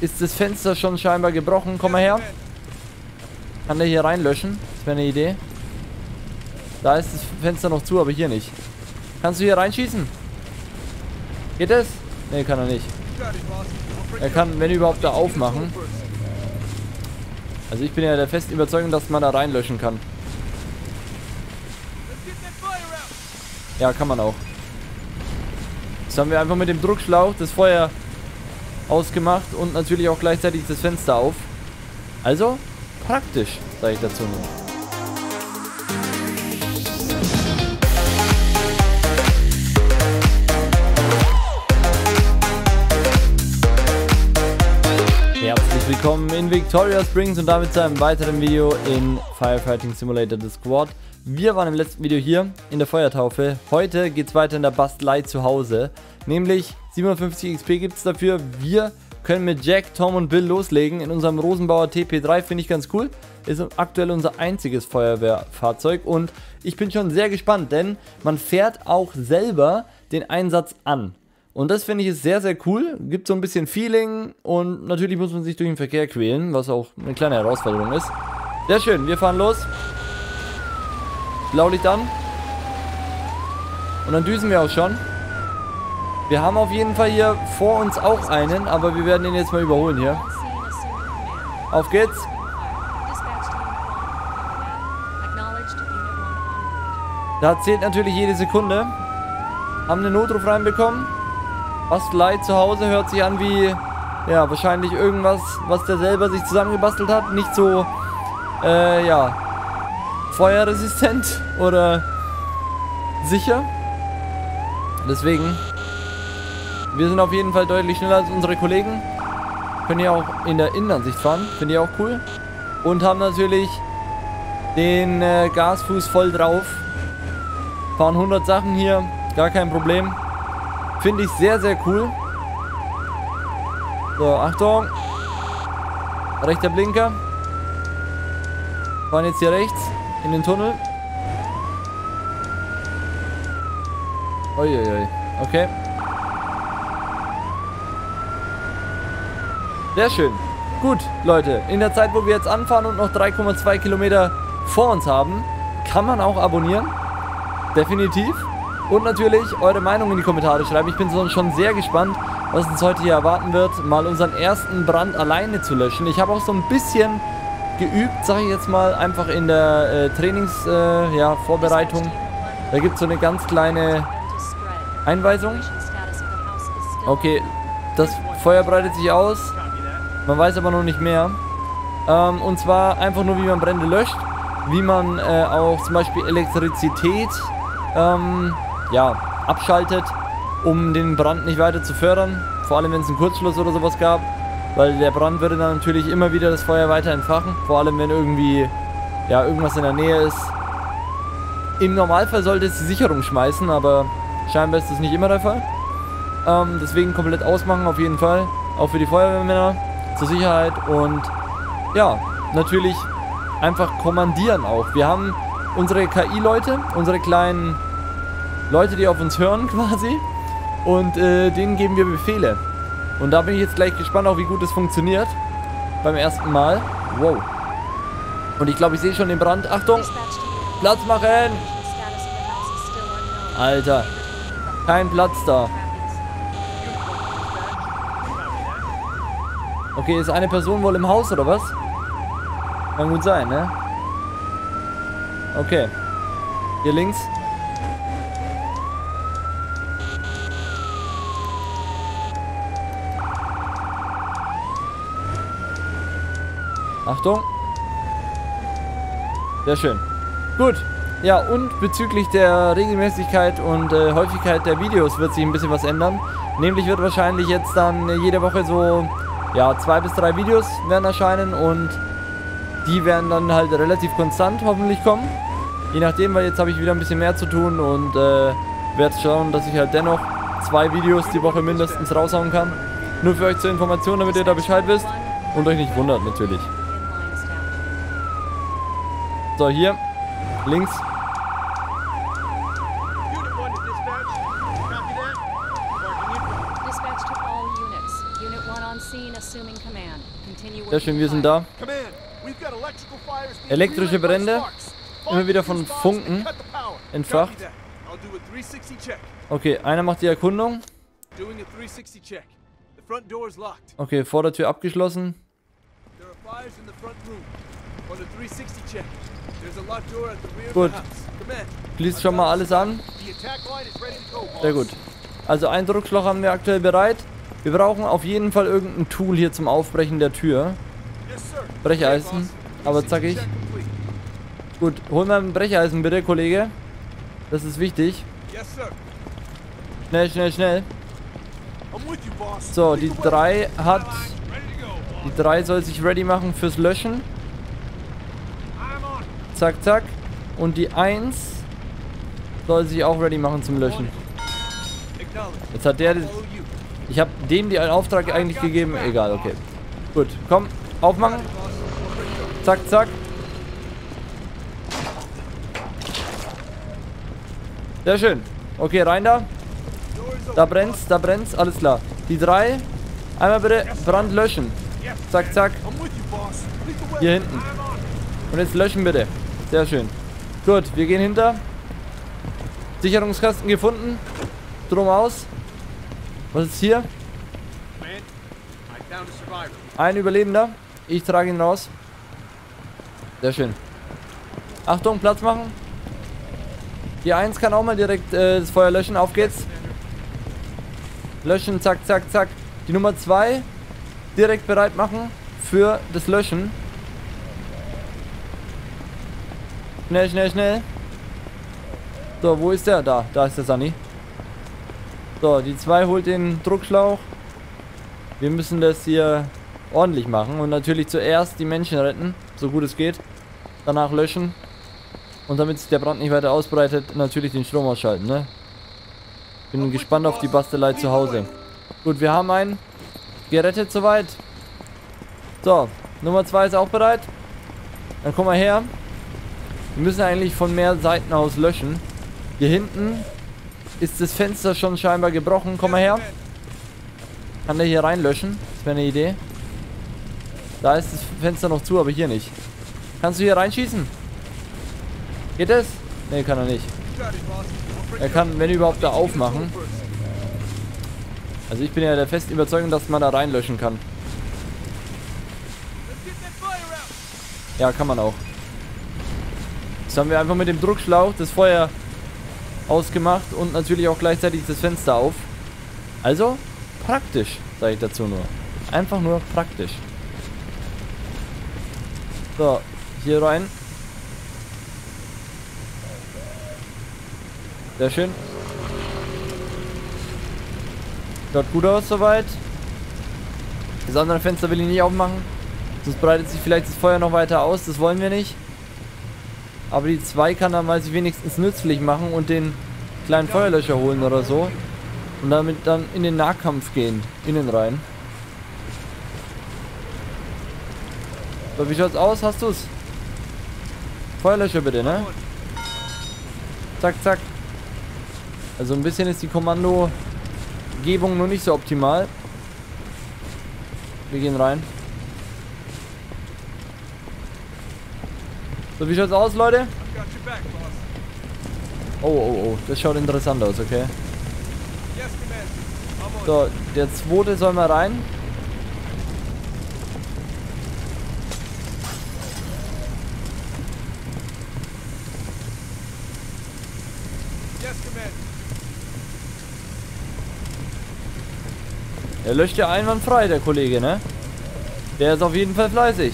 ist das Fenster schon scheinbar gebrochen. Komm mal her. Kann der hier reinlöschen? Das wäre eine Idee. Da ist das Fenster noch zu, aber hier nicht. Kannst du hier reinschießen? Geht das? Ne, kann er nicht. Er kann, wenn überhaupt, da aufmachen. Also ich bin ja der festen Überzeugung, dass man da reinlöschen kann. Ja, kann man auch. Jetzt haben wir einfach mit dem Druckschlauch das Feuer ausgemacht und natürlich auch gleichzeitig das Fenster auf. Also praktisch, sage ich dazu nur. Willkommen in Victoria Springs und damit zu einem weiteren Video in Firefighting Simulator: The Squad. Wir waren im letzten Video hier in der Feuertaufe. Heute geht es weiter in der Bastelei zu Hause. Nämlich 57 XP gibt es dafür. Wir können mit Jack, Tom und Bill loslegen in unserem Rosenbauer TP3. Finde ich ganz cool. Ist aktuell unser einziges Feuerwehrfahrzeug. Und ich bin schon sehr gespannt, denn man fährt auch selber den Einsatz an. Und das finde ich ist sehr, sehr cool. Gibt so ein bisschen Feeling und natürlich muss man sich durch den Verkehr quälen, was auch eine kleine Herausforderung ist. Sehr schön, wir fahren los. Blaulicht an. Und dann düsen wir auch schon. Wir haben auf jeden Fall hier vor uns auch einen, aber wir werden ihn jetzt mal überholen hier. Auf geht's. Da zählt natürlich jede Sekunde. Haben einen Notruf reinbekommen. Bastelei zu Hause hört sich an wie, ja, wahrscheinlich irgendwas, was der selber sich zusammengebastelt hat. Nicht so, ja, feuerresistent oder sicher. Deswegen, wir sind auf jeden Fall deutlich schneller als unsere Kollegen. Können hier auch in der Innenansicht fahren, finde ich auch cool. Und haben natürlich den Gasfuß voll drauf. Fahren 100 Sachen hier, gar kein Problem. Finde ich sehr, sehr cool. So, Achtung. Rechter Blinker. Fahren jetzt hier rechts in den Tunnel. Uiuiui. Okay. Sehr schön. Gut, Leute. In der Zeit, wo wir jetzt anfahren und noch 3,2 Kilometer vor uns haben, kann man auch abonnieren. Definitiv. Und natürlich eure Meinung in die Kommentare schreiben. Ich bin schon sehr gespannt, was uns heute hier erwarten wird, mal unseren ersten Brand alleine zu löschen. Ich habe auch so ein bisschen geübt, sage ich jetzt mal, einfach in der Trainingsvorbereitung. Da gibt es so eine ganz kleine Einweisung. Okay, das Feuer breitet sich aus. Man weiß aber noch nicht mehr. Und zwar einfach nur, wie man Brände löscht. Wie man auch zum Beispiel Elektrizität ja, abschaltet, um den Brand nicht weiter zu fördern. Vor allem, wenn es einen Kurzschluss oder sowas gab. Weil der Brand würde dann natürlich immer wieder das Feuer weiter entfachen. Vor allem, wenn irgendwie, ja, irgendwas in der Nähe ist. Im Normalfall sollte es die Sicherung schmeißen, aber scheinbar ist das nicht immer der Fall. Deswegen komplett ausmachen auf jeden Fall. Auch für die Feuerwehrmänner zur Sicherheit. Und ja, natürlich einfach kommandieren auch. Wir haben unsere KI-Leute, unsere kleinen Leute, die auf uns hören quasi, und denen geben wir Befehle. Und da bin ich jetzt gleich gespannt, auch wie gut es funktioniert beim ersten Mal. Wow. Und ich glaube, ich sehe schon den Brand. Achtung! Platz machen! Alter, kein Platz da. Okay, ist eine Person wohl im Haus oder was? Kann gut sein, ne? Okay. Hier links. Achtung. Sehr schön. Gut. Ja, und bezüglich der Regelmäßigkeit und Häufigkeit der Videos wird sich ein bisschen was ändern. Nämlich wird wahrscheinlich jetzt dann jede Woche so, ja, 2 bis 3 Videos werden erscheinen und die werden dann halt relativ konstant hoffentlich kommen. Je nachdem, weil jetzt habe ich wieder ein bisschen mehr zu tun und werde schauen, dass ich halt dennoch 2 Videos die Woche mindestens raushauen kann. Nur für euch zur Information, damit ihr da Bescheid wisst und euch nicht wundert natürlich. So, hier, links. Sehr schön, wir sind da. Elektrische Brände. Immer wieder von Funken entfacht. Okay, einer macht die Erkundung. Okay, Vordertür abgeschlossen. Gut. Schließt schon mal alles an. Sehr gut. Also ein Druckschlauch haben wir aktuell bereit. Wir brauchen auf jeden Fall irgendein Tool hier zum Aufbrechen der Tür. Brecheisen. Aber zackig. Gut, holen wir ein Brecheisen bitte, Kollege. Das ist wichtig. Schnell, schnell, schnell. So, die 3 hat... Die 3 soll sich ready machen fürs Löschen. Zack, zack. Und die 1 soll sich auch ready machen zum Löschen. Jetzt hat der... Ich habe dem die einen Auftrag eigentlich gegeben. Egal, okay. Gut, komm. Aufmachen. Zack, zack. Sehr schön. Okay, rein da. Da brennt's, alles klar. Die 3. Einmal bitte Brand löschen. Zack, zack. Hier hinten. Und jetzt löschen bitte. Sehr schön. Gut, wir gehen hinter. Sicherungskasten gefunden. Drum aus. Was ist hier? Ein Überlebender. Ich trage ihn raus. Sehr schön. Achtung, Platz machen. Die 1 kann auch mal direkt das Feuer löschen. Auf geht's. Löschen, zack, zack, zack. Die Nummer 2 direkt bereit machen für das Löschen. Schnell, schnell, schnell. So, wo ist der? Da, da ist der Sunny. So, die 2 holt den Druckschlauch. Wir müssen das hier ordentlich machen und natürlich zuerst die Menschen retten, so gut es geht. Danach löschen und damit sich der Brand nicht weiter ausbreitet, natürlich den Strom ausschalten, ne? Bin gespannt auf die Bastelei zu Hause. Gut, wir haben einen gerettet soweit. So, Nummer 2 ist auch bereit. Dann komm mal her. Wir müssen eigentlich von mehr Seiten aus löschen. Hier hinten ist das Fenster schon scheinbar gebrochen. Komm mal her. Kann der hier reinlöschen? Das wäre eine Idee. Da ist das Fenster noch zu, aber hier nicht. Kannst du hier reinschießen? Geht das? Ne, kann er nicht. Er kann, wenn überhaupt, da aufmachen. Also ich bin ja der festen Überzeugung, dass man da reinlöschen kann. Ja, kann man auch. Jetzt haben wir einfach mit dem Druckschlauch das Feuer ausgemacht und natürlich auch gleichzeitig das Fenster auf. Also praktisch, sage ich dazu nur. Einfach nur praktisch. So, hier rein. Sehr schön. Schaut gut aus soweit. Das andere Fenster will ich nicht aufmachen. Sonst breitet sich vielleicht das Feuer noch weiter aus. Das wollen wir nicht. Aber die 2 kann dann mal sich wenigstens nützlich machen und den kleinen Feuerlöscher holen oder so. Und damit dann in den Nahkampf gehen. Innen rein. So, wie schaut's aus? Hast du's? Feuerlöscher bitte, ne? Zack, zack. Also ein bisschen ist die Kommandogebung noch nicht so optimal. Wir gehen rein. So, wie schaut's aus, Leute? Oh, oh, oh. Das schaut interessant aus, okay. So, der 2. soll mal rein. Er löscht ja einwandfrei, der Kollege, ne? Der ist auf jeden Fall fleißig.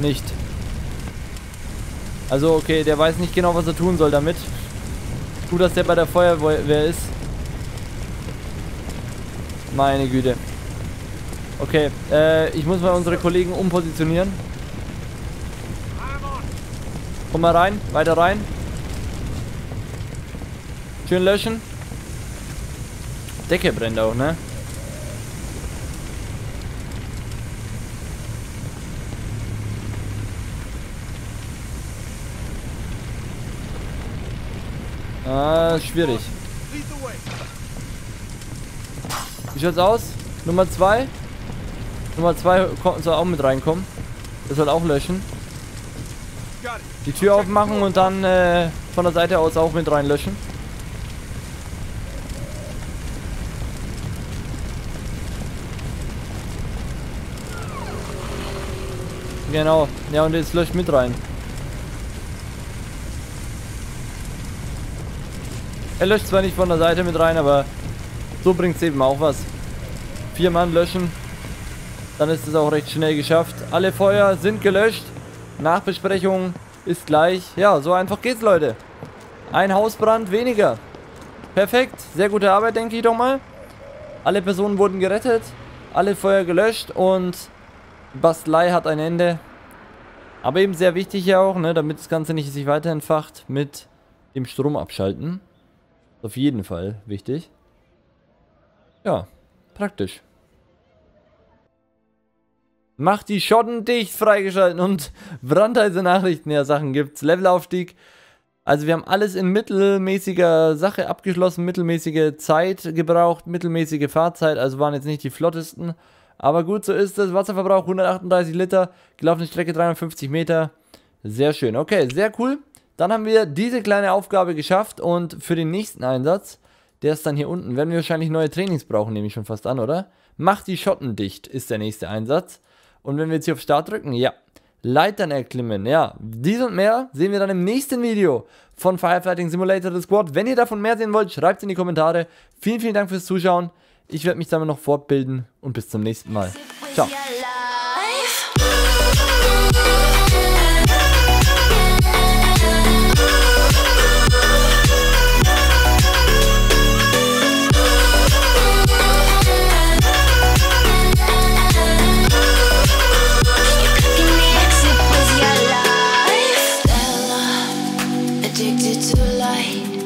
Nicht. Also, okay, der weiß nicht genau, was er tun soll damit. Gut, dass der bei der Feuerwehr ist. Meine Güte. Okay, ich muss mal unsere Kollegen umpositionieren. Komm mal rein, weiter rein. Schön löschen. Decke brennt auch, ne? Ah, schwierig. Wie schaut's aus? Nummer 2. Nummer 2 soll auch mit reinkommen. Das soll auch löschen. Die Tür aufmachen und dann von der Seite aus auch mit reinlöschen. Genau, ja, und jetzt löscht mit rein. Er löscht zwar nicht von der Seite mit rein, aber so bringt es eben auch was. 4 Mann löschen, dann ist es auch recht schnell geschafft. Alle Feuer sind gelöscht. Nachbesprechung ist gleich. Ja, so einfach geht's, Leute. Ein Hausbrand weniger. Perfekt, sehr gute Arbeit, denke ich doch mal. Alle Personen wurden gerettet, alle Feuer gelöscht und Bastelei hat ein Ende. Aber eben sehr wichtig ja auch, ne, damit das Ganze nicht sich weiter entfacht, mit dem Strom abschalten. Ist auf jeden Fall wichtig. Ja, praktisch. Macht die Schotten dicht, freigeschalten und brandheiße Nachrichten, ja, Sachen gibt's. Levelaufstieg. Also wir haben alles in mittelmäßiger Sache abgeschlossen, mittelmäßige Zeit gebraucht, mittelmäßige Fahrzeit, also waren jetzt nicht die flottesten. Aber gut, so ist es. Wasserverbrauch 138 Liter, gelaufene Strecke 350 Meter. Sehr schön. Okay, sehr cool. Dann haben wir diese kleine Aufgabe geschafft und für den nächsten Einsatz, der ist dann hier unten, werden wir wahrscheinlich neue Trainings brauchen, nehme ich schon fast an, oder? Macht die Schotten dicht, ist der nächste Einsatz. Und wenn wir jetzt hier auf Start drücken, ja, Leitern erklimmen, ja. Dies und mehr sehen wir dann im nächsten Video von Firefighting Simulator: The Squad. Wenn ihr davon mehr sehen wollt, schreibt es in die Kommentare. Vielen, vielen Dank fürs Zuschauen. Ich werde mich damit noch fortbilden und bis zum nächsten Mal. Ciao. Addicted to light.